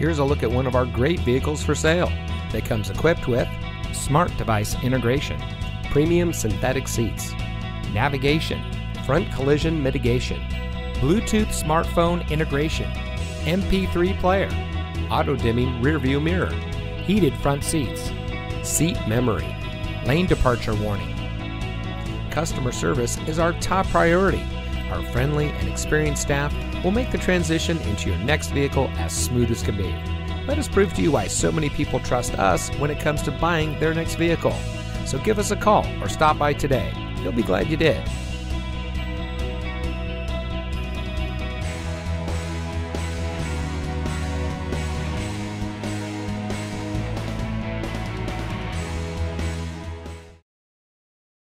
here's a look at one of our great vehicles for sale that comes equipped with smart device integration, premium synthetic seats, navigation, front collision mitigation, Bluetooth smartphone integration, MP3 player, auto-dimming rear-view mirror, heated front seats, seat memory, lane departure warning. Customer service is our top priority. Our friendly and experienced staff will make the transition into your next vehicle as smooth as can be. Let us prove to you why so many people trust us when it comes to buying their next vehicle. So give us a call or stop by today. You'll be glad you did.